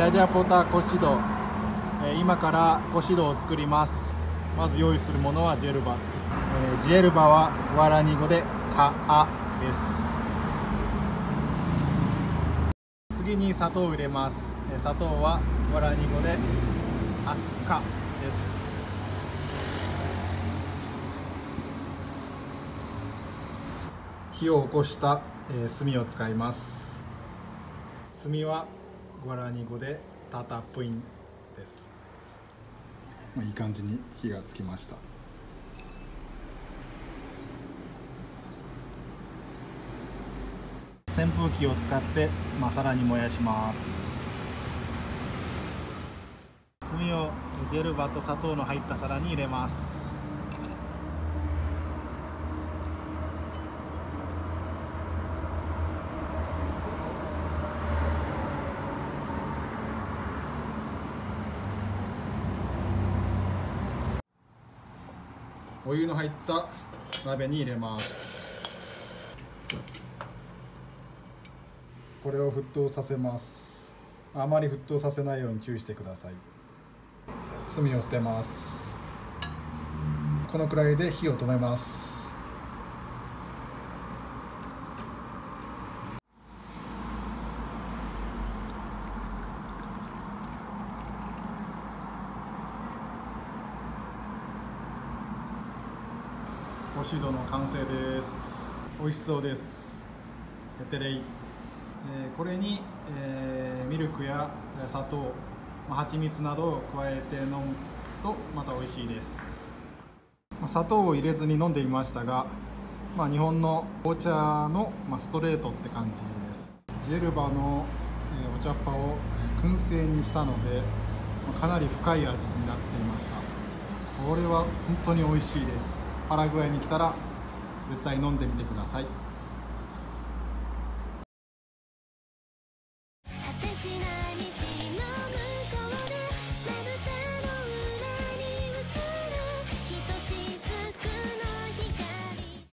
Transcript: ジャジャポタコシド、今からコシドを作ります。まず用意するものはジェルバ、ジェルバはワラニ語でカアです。次に砂糖を入れます。砂糖はワラニ語でアスカです。火を起こした、炭を使います。炭はゴラニ語でタタプインです。いい感じに火がつきました。扇風機を使って、さらに燃やします。炭をジェルバと砂糖の入った皿に入れます。お湯の入った鍋に入れます。これを沸騰させます。あまり沸騰させないように注意してください。炭を捨てます。このくらいで火を止めます。コシドの完成です。美味しそうです。ヘテレイ。これに、ミルクや砂糖、蜂蜜などを加えて飲むとまた美味しいです。砂糖を入れずに飲んでみましたが、日本の紅茶の、ストレートって感じです。ジェルバの、お茶っ葉を燻製にしたので、かなり深い味になっていました。これは本当に美味しいです。パラグアイに来たら絶対飲んでみてください。